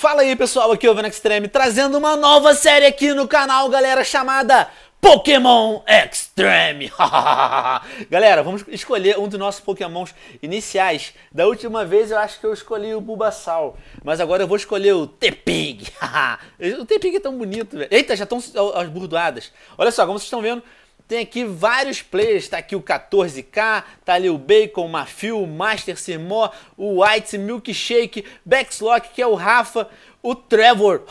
Fala aí pessoal, aqui é o Venom Extreme, trazendo uma nova série aqui no canal, galera, chamada Pokémon Xtreme. Galera, vamos escolher um dos nossos Pokémons iniciais. Da última vez eu acho que eu escolhi o Bulbasaur, mas agora eu vou escolher o T-Pig. O T-Pig é tão bonito, velho. Eita, já estão as burdoadas. Olha só, como vocês estão vendo, tem aqui vários players, tá aqui o 14K, tá ali o Bacon, o MAFIL, o Master, Simó, o White, Milkshake, Backslock, que é o Rafa, o Trevor,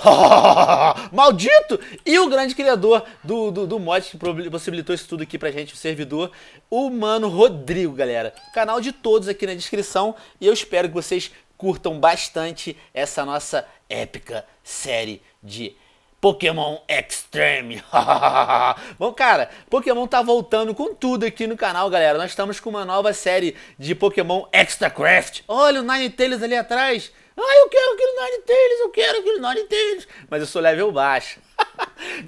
maldito, e o grande criador do mod que possibilitou isso tudo aqui pra gente, o servidor, o Mano Rodrigo, galera. Canal de todos aqui na descrição, e eu espero que vocês curtam bastante essa nossa épica série de Pokémon Extreme. Bom, cara, Pokémon tá voltando com tudo aqui no canal, galera. Nós estamos com uma nova série de Pokémon Extra Craft. Olha o Ninetales ali atrás. Ah, eu quero aquele Ninetales, eu quero aquele Ninetales. Mas eu sou level baixo.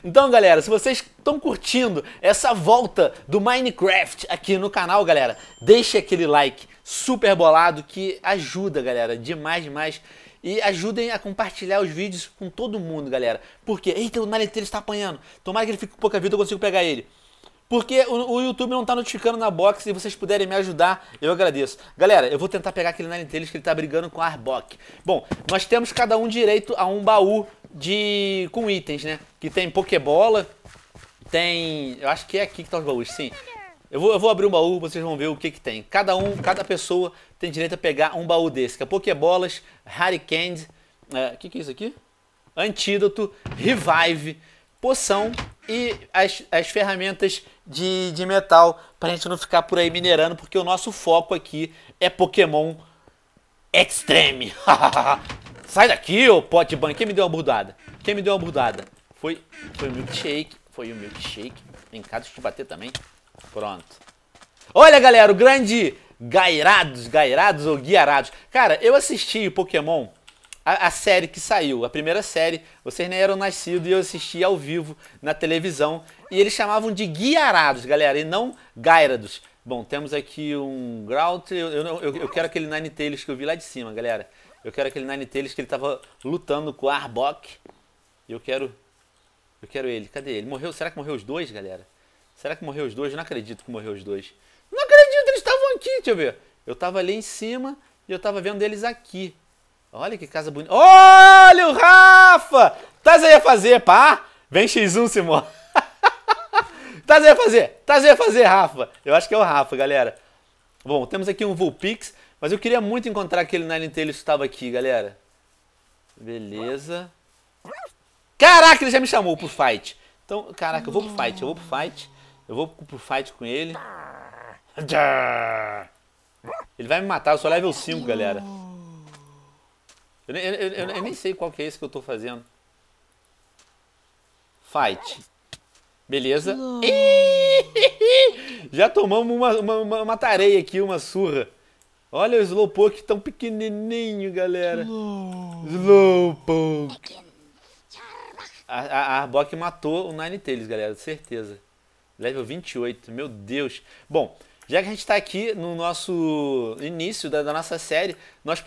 Então, galera, se vocês estão curtindo essa volta do Minecraft aqui no canal, galera, deixe aquele like super bolado que ajuda, galera, demais, demais. E ajudem a compartilhar os vídeos com todo mundo, galera. Porque, eita, o Naleteiro está apanhando. Tomara que ele fique com pouca vida, eu consigo pegar ele. Porque o YouTube não tá notificando na box, e vocês puderem me ajudar, eu agradeço. Galera, eu vou tentar pegar aquele Naleteiro que ele tá brigando com a Arbok. Bom, nós temos cada um direito a um baú com itens, né? Que tem Pokébola, tem... Eu acho que é aqui que tá os baús, sim. Eu vou abrir um baú, vocês vão ver o que que tem. Cada pessoa tem direito a pegar um baú desse. Que é Pokébolas, Hurricanes, que é isso aqui? Antídoto, Revive, Poção e as ferramentas de metal, pra gente não ficar por aí minerando, porque o nosso foco aqui é Pokémon Extreme. Sai daqui, ô Potban. Quem me deu uma burdada? Quem me deu uma burdada? Foi o Milkshake. Foi o Milkshake. Vem cá, deixa eu te bater também. Pronto. Olha, galera, o grande Gairados ou Guiarados. Cara, eu assisti Pokémon, a série que saiu, a primeira série. Vocês nem eram nascidos e eu assisti ao vivo na televisão. E eles chamavam de Guiarados, galera, e não Gairados. Bom, temos aqui um Grout. Eu quero aquele Ninetales que eu vi lá de cima, galera. Eu quero aquele Ninetales que ele tava lutando com a Arbok. Eu quero ele. Cadê ele? Morreu? Será que morreu os dois, galera? Será que morreu os dois? Eu não acredito que morreu os dois. Não acredito, eles estavam aqui, deixa eu ver. Eu tava ali em cima e eu tava vendo eles aqui. Olha que casa bonita. Olha o Rafa! Tás aí a fazer, pá! Vem X1, Simão. Tás aí a fazer, Rafa. Eu acho que é o Rafa, galera. Bom, temos aqui um Vulpix, mas eu queria muito encontrar aquele Ninetales que estava aqui, galera. Beleza. Caraca, ele já me chamou pro fight. Então, caraca, eu vou pro fight com ele. Ele vai me matar, eu sou level 5, galera. Eu nem sei qual que é esse que eu tô fazendo. Fight. Beleza. Já tomamos uma tareia aqui, uma surra. Olha o Slowpoke tão pequenininho, galera. Slowpoke. A Arbok matou o Ninetales, galera, certeza. Level 28, meu Deus. Bom, já que a gente está aqui no nosso início da nossa série, nós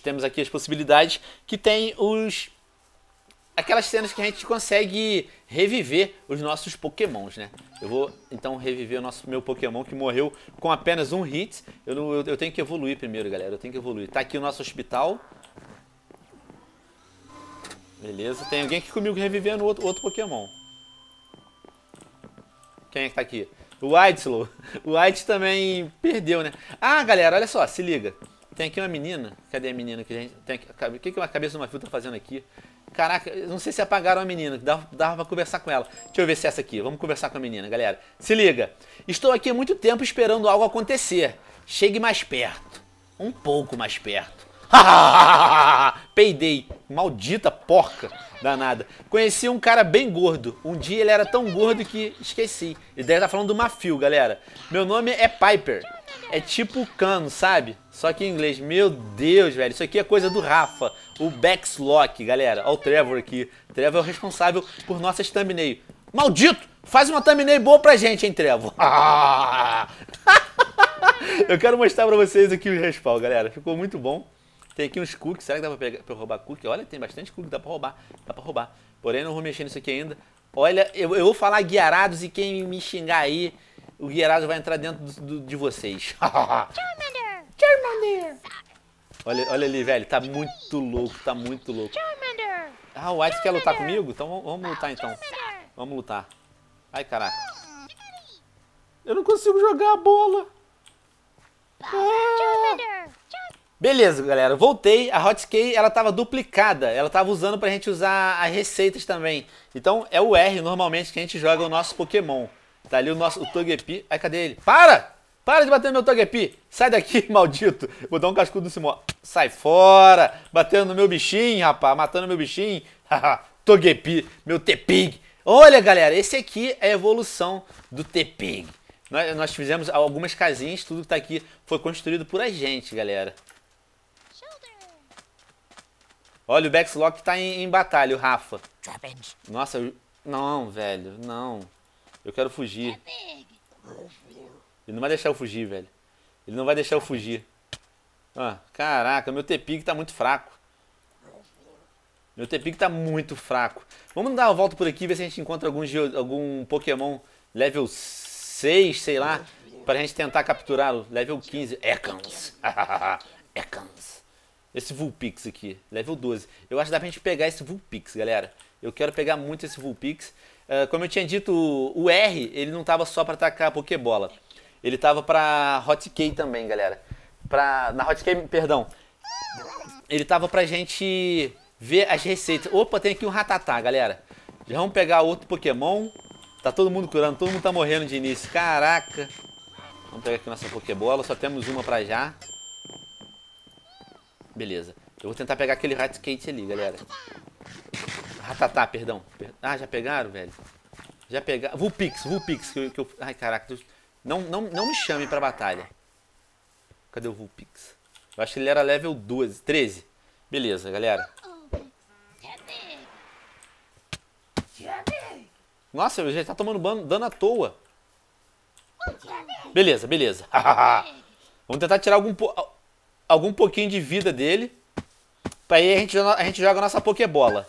temos aqui as possibilidades que tem aquelas cenas que a gente consegue reviver os nossos Pokémons, né? Eu vou, então, reviver o meu Pokémon que morreu com apenas um hit. Eu tenho que evoluir primeiro, galera, eu tenho que evoluir. Tá aqui o nosso hospital. Beleza, tem alguém aqui comigo revivendo outro Pokémon. Quem é que tá aqui? O Whiteslow. O White também perdeu, né? Ah, galera, olha só, se liga. Tem aqui uma menina. Cadê a menina que a gente... Tem aqui... O que a cabeça do Mafil tá fazendo aqui? Caraca, não sei se apagaram a menina, dava pra conversar com ela. Deixa eu ver se é essa aqui. Vamos conversar com a menina, galera. Se liga. Estou aqui há muito tempo esperando algo acontecer. Chegue mais perto. Um pouco mais perto. Peidei, maldita porca danada. Conheci um cara bem gordo. Um dia ele era tão gordo que esqueci. E daí tá falando do Mafil, galera. Meu nome é Piper. É tipo cano, sabe? Só que em inglês. Meu Deus, velho. Isso aqui é coisa do Rafa. O Backslock, galera. Olha o Trevor aqui. Trevor é o responsável por nossas thumbnail. Maldito! Faz uma thumbnail boa pra gente, hein, Trevor? Eu quero mostrar pra vocês aqui o respawn, galera. Ficou muito bom. Tem aqui uns cookies, será que dá pra, pra eu roubar cookie? Olha, tem bastante cookie, dá pra roubar. Porém, não vou mexer nisso aqui ainda. Olha, eu vou falar Guiarados e quem me xingar aí, o Guiarado vai entrar dentro de vocês. Charmander! Charmander! Olha, olha ali, velho, tá muito louco, tá muito louco. Charmander! Ah, o White quer lutar comigo? Então vamos lutar então. Vamos lutar. Ai, caraca. Eu não consigo jogar a bola. Ah. Beleza, galera. Voltei. A hotkey, ela tava duplicada. Ela tava usando pra gente usar as receitas também. Então, é o R, normalmente, que a gente joga o nosso Pokémon. Tá ali o nosso Togepi. Ai, cadê ele? Para! Para de bater no meu Togepi. Sai daqui, maldito. Vou dar um cascudo no Simó. Sai fora. Batendo no meu bichinho, rapaz. Matando meu bichinho. Togepi. Meu T-Pig. Olha, galera. Esse aqui é a evolução do T-Pig. Nós fizemos algumas casinhas. Tudo que tá aqui foi construído por a gente, galera. Olha, o Backslock tá em batalha, o Rafa. Nossa, eu... não, velho, não. Eu quero fugir. Ele não vai deixar eu fugir, velho. Ele não vai deixar eu fugir. Ah, caraca, meu T-Pig tá muito fraco. Meu T-Pig tá muito fraco. Vamos dar uma volta por aqui, ver se a gente encontra algum Pokémon level 6, sei lá, pra gente tentar capturá-lo. Level 15. Ekans. Ekans. Esse Vulpix aqui, level 12. Eu acho que dá pra gente pegar esse Vulpix, galera. Eu quero pegar muito esse Vulpix. Como eu tinha dito, o R, ele não tava só pra atacar a Pokébola. Ele tava pra hotkey também, galera. Na hotkey, perdão. Ele tava pra gente ver as receitas. Opa, tem aqui um Ratatá, galera. Já vamos pegar outro Pokémon. Tá todo mundo curando, todo mundo tá morrendo de início. Caraca. Vamos pegar aqui nossa Pokébola, só temos uma pra já. Beleza. Eu vou tentar pegar aquele Raticate ali, galera. Ratatá, perdão. Ah, já pegaram, velho? Já pegaram. Vulpix, Vulpix. Ai, caraca. Não me chame pra batalha. Cadê o Vulpix? Eu acho que ele era level 12, 13. Beleza, galera. Nossa, ele já tá tomando dano à toa. Beleza, beleza. Vamos tentar tirar algum pouquinho de vida dele. Pra aí a gente joga a nossa Pokébola.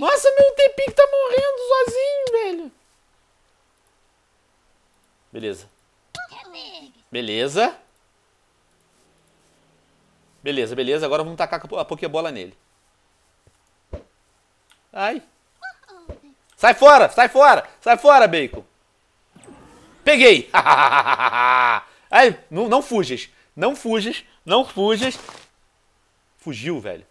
Nossa, meu T-Pig tá morrendo sozinho, velho. Beleza. Beleza. Beleza, beleza. Agora vamos tacar a Pokébola nele. Ai. Sai fora, sai fora. Sai fora, Bacon. Peguei. Ai, não fujas. Não fujas, não fujas. Fugiu, velho.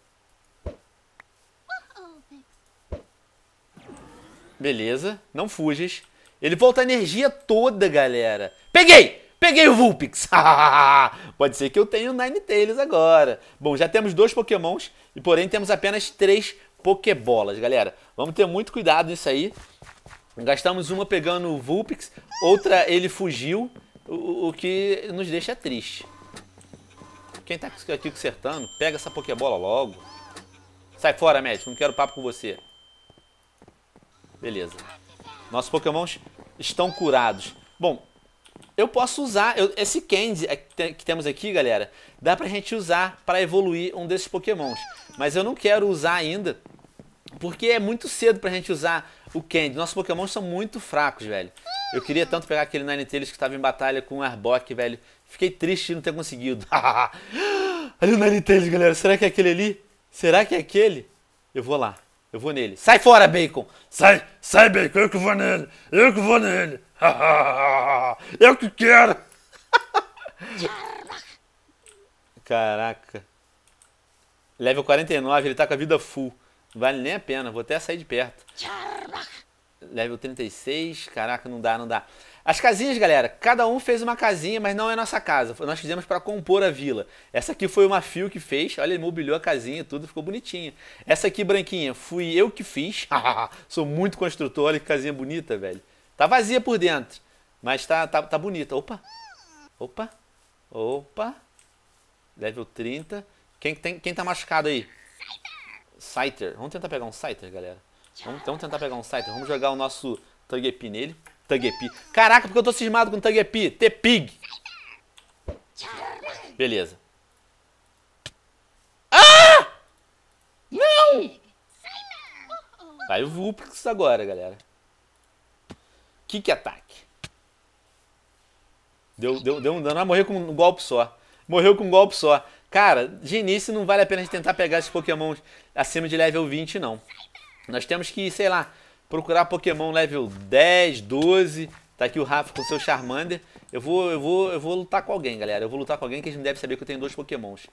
Beleza, não fujas. Ele volta a energia toda, galera. Peguei! Peguei o Vulpix. Pode ser que eu tenha o Ninetales agora. Bom, já temos 2 Pokémons e porém temos apenas 3 Pokébolas, galera. Vamos ter muito cuidado nisso aí. Gastamos uma pegando o Vulpix, outra ele fugiu, o que nos deixa triste. Quem tá aqui consertando, pega essa Pokébola logo. Sai fora, médico. Não quero papo com você. Beleza. Nossos Pokémons estão curados. Bom, eu posso usar... esse Candy que temos aqui, galera, dá pra gente usar pra evoluir um desses Pokémons. Mas eu não quero usar ainda, porque é muito cedo pra gente usar o Candy. Nossos Pokémons são muito fracos, velho. Eu queria tanto pegar aquele Ninetales que tava em batalha com o Arbok, velho. Fiquei triste de não ter conseguido. Olha o Ninetales, galera. Será que é aquele ali? Será que é aquele? Eu vou lá. Eu vou nele. Sai fora, Bacon. Sai, sai, Bacon. Eu que vou nele. Eu que vou nele. Eu que quero. Caraca. Level 49. Ele tá com a vida full. Não vale nem a pena. Vou até sair de perto. Level 36, caraca, não dá, não dá. As casinhas, galera, cada um fez uma casinha, mas não é nossa casa. Nós fizemos pra compor a vila. Essa aqui foi o MAFIL que fez, olha, ele mobiliou a casinha, tudo ficou bonitinha. Essa aqui, branquinha, fui eu que fiz. Sou muito construtor, olha que casinha bonita, velho. Tá vazia por dentro, mas tá bonita. Opa, opa, opa. Level 30. Quem tá machucado aí? Scyther. Vamos tentar pegar um Scyther, galera. Vamos tentar pegar um Scyther. Vamos jogar o nosso Togepi nele. Togepi. Caraca, porque eu tô cismado com Togepi. T-Pig. Beleza. Vai o Vulpix agora, galera. Kick ataque. Deu um dano. Ah, morreu com um golpe só. Morreu com um golpe só. Cara, de início não vale a pena tentar pegar esses Pokémon acima de level 20, não. Nós temos que, sei lá, procurar Pokémon level 10, 12. Tá aqui o Rafa com seu Charmander. Eu vou lutar com alguém, galera. Eu vou lutar com alguém que eles não devem saber que eu tenho dois Pokémons.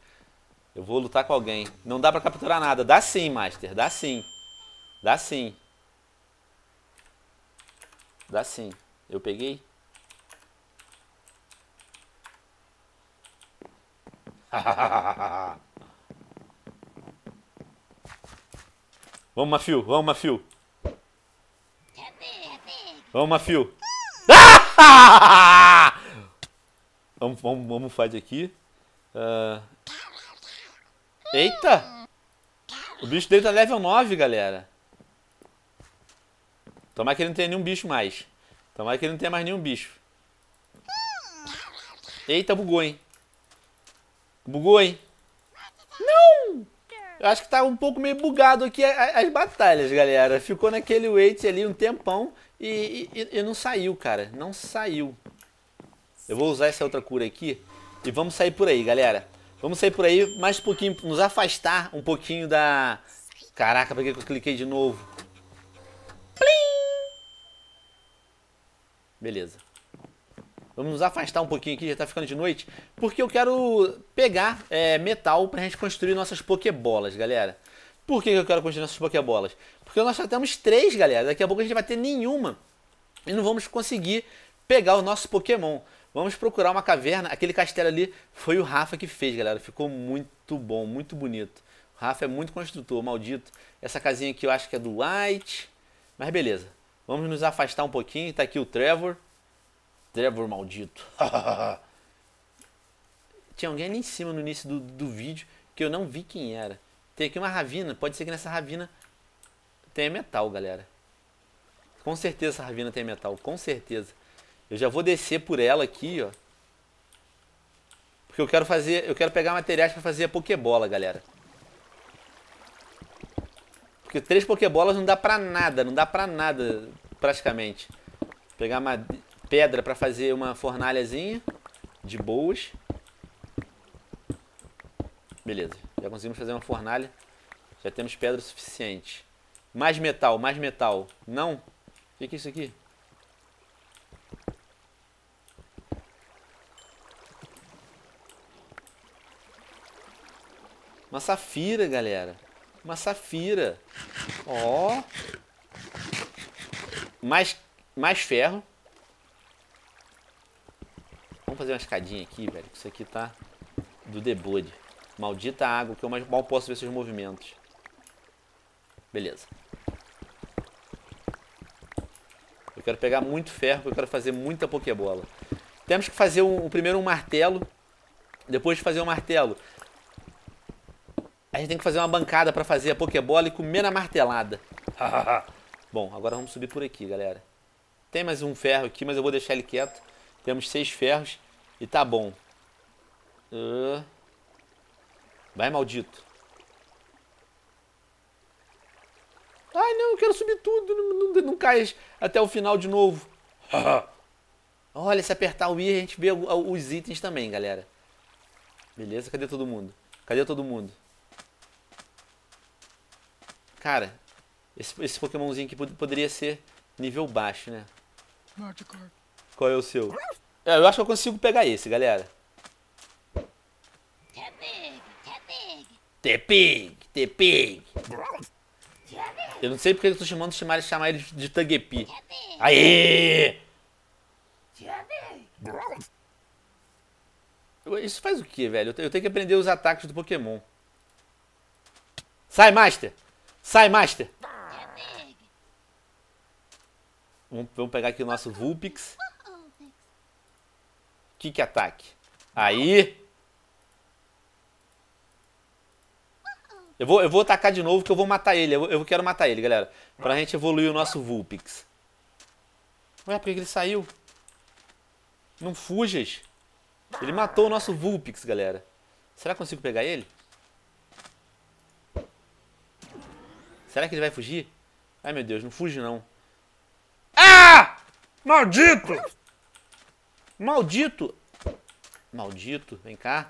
Eu vou lutar com alguém. Não dá pra capturar nada. Dá sim, Master. Dá sim. Dá sim. Dá sim. Eu peguei. Vamos, Mafil. Vamos, Mafil. Vamos, Mafil. Vamos fazer aqui. Eita! O bicho dele tá level 9, galera. Tomara que ele não tenha nenhum bicho mais. Tomara que ele não tenha mais nenhum bicho. Eita, bugou, hein? Bugou, hein? Não! Eu acho que tá um pouco meio bugado aqui as batalhas, galera. Ficou naquele wait ali um tempão e não saiu, cara. Não saiu. Eu vou usar essa outra cura aqui e vamos sair por aí, galera. Vamos sair por aí mais um pouquinho, nos afastar um pouquinho da... Caraca, por que eu cliquei de novo? Plim! Beleza. Vamos nos afastar um pouquinho aqui, já tá ficando de noite, porque eu quero pegar metal pra gente construir nossas Pokébolas, galera. Por que eu quero construir nossas Pokébolas? Porque nós só temos 3, galera. Daqui a pouco a gente vai ter nenhuma e não vamos conseguir pegar o nosso Pokémon. Vamos procurar uma caverna. Aquele castelo ali foi o Rafa que fez, galera. Ficou muito bom, muito bonito. O Rafa é muito construtor, maldito. Essa casinha aqui eu acho que é do White, mas beleza. Vamos nos afastar um pouquinho. Tá aqui o Trevor. Trevor maldito. Tinha alguém ali em cima no início do vídeo que eu não vi quem era. Tem aqui uma ravina. Pode ser que nessa ravina tenha metal, galera. Com certeza essa ravina tem metal. Com certeza. Eu já vou descer por ela aqui, ó. Porque eu quero fazer... Eu quero pegar materiais pra fazer a Pokébola, galera. Porque 3 Pokébolas não dá pra nada. Não dá pra nada, praticamente. Pegar madeira... Pedra para fazer uma fornalhazinha de boas. Beleza, já conseguimos fazer uma fornalha. Já temos pedra o suficiente. Mais metal, mais metal. Não? O que é isso aqui? Uma safira, galera. Uma safira. Ó. Mais ferro. Vamos fazer uma escadinha aqui, velho. Isso aqui tá do debode. Maldita água, que eu mais mal posso ver seus movimentos. Beleza. Eu quero pegar muito ferro, porque eu quero fazer muita Pokébola. Temos que fazer primeiro um martelo. Depois de fazer um martelo, a gente tem que fazer uma bancada pra fazer a Pokébola e comer na martelada. Bom, agora vamos subir por aqui, galera. Tem mais um ferro aqui, mas eu vou deixar ele quieto. Temos 6 ferros e tá bom. Vai, maldito. Ai, não, eu quero subir tudo. Não cai até o final de novo. Olha, se apertar o I, a gente vê os itens também, galera. Beleza, cadê todo mundo? Cadê todo mundo? Cara, esse Pokémonzinho aqui poderia ser nível baixo, né? Qual é o seu? Eu acho que eu consigo pegar esse, galera. T-Pig. Eu não sei porque eu tô chamar ele de Tagepi. Aê! Isso faz o que, velho? Eu tenho que aprender os ataques do Pokémon. Sai, Master! Sai, Master! Vamos pegar aqui o nosso Vulpix. Kick ataque. Aí. Eu vou atacar de novo, que eu vou matar ele. Eu quero matar ele, galera. Pra gente evoluir o nosso Vulpix. Ué, por que ele saiu? Não fujas. Ele matou o nosso Vulpix, galera. Será que eu consigo pegar ele? Será que ele vai fugir? Ai, meu Deus, não fuge, não. Ah! Maldito! Maldito! Maldito, vem cá.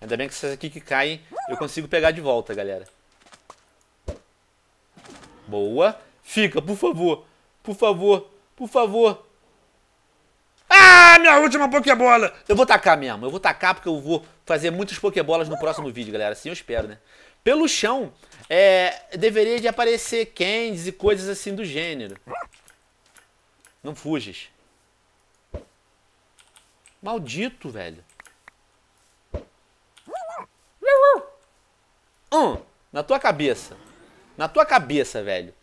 Ainda bem que essas aqui que caem, eu consigo pegar de volta, galera. Boa. Fica, por favor. Por favor. Por favor. Ah, minha última Pokébola. Eu vou tacar mesmo. Eu vou tacar porque eu vou fazer muitas Pokébolas no próximo vídeo, galera. Assim eu espero, né? Pelo chão, deveria de aparecer candies e coisas assim do gênero. Não fuges. Maldito, velho. Na tua cabeça. Na tua cabeça, velho.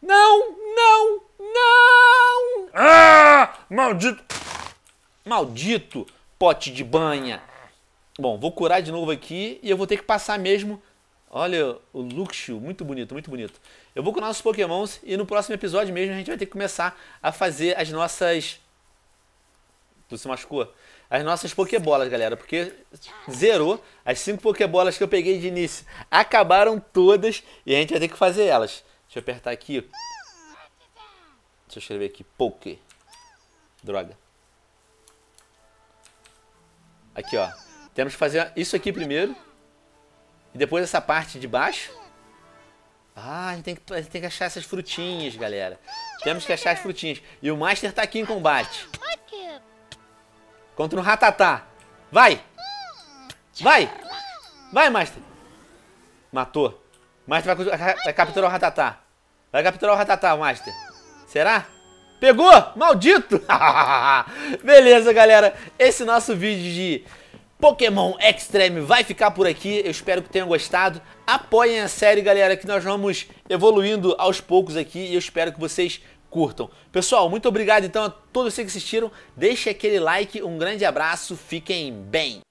Não, não, não. Ah, maldito. Maldito pote de banha. Bom, vou curar de novo aqui e eu vou ter que passar mesmo. Olha o Luxio, muito bonito, muito bonito. Eu vou curar nossos Pokémons e no próximo episódio mesmo a gente vai ter que começar a fazer as nossas... Tu se machucou? As nossas Pokébolas, galera, porque zerou. As 5 Pokébolas que eu peguei de início acabaram todas e a gente vai ter que fazer elas. Deixa eu apertar aqui. Deixa eu escrever aqui, Poké. Droga. Aqui, ó. Temos que fazer isso aqui primeiro. E depois essa parte de baixo. Ah, a gente tem que achar essas frutinhas, galera. Temos que achar as frutinhas. E o Master tá aqui em combate. Contra um ratatá. Vai! Vai! Vai, Master! Matou. Master vai capturar o ratatá. Vai capturar o ratatá, Master. Será? Pegou! Maldito! Beleza, galera. Esse nosso vídeo de Pokémon Xtreme vai ficar por aqui. Eu espero que tenham gostado. Apoiem a série, galera, que nós vamos evoluindo aos poucos aqui. E eu espero que vocês... curtam. Pessoal, muito obrigado então a todos vocês que assistiram. Deixe aquele like, um grande abraço, fiquem bem.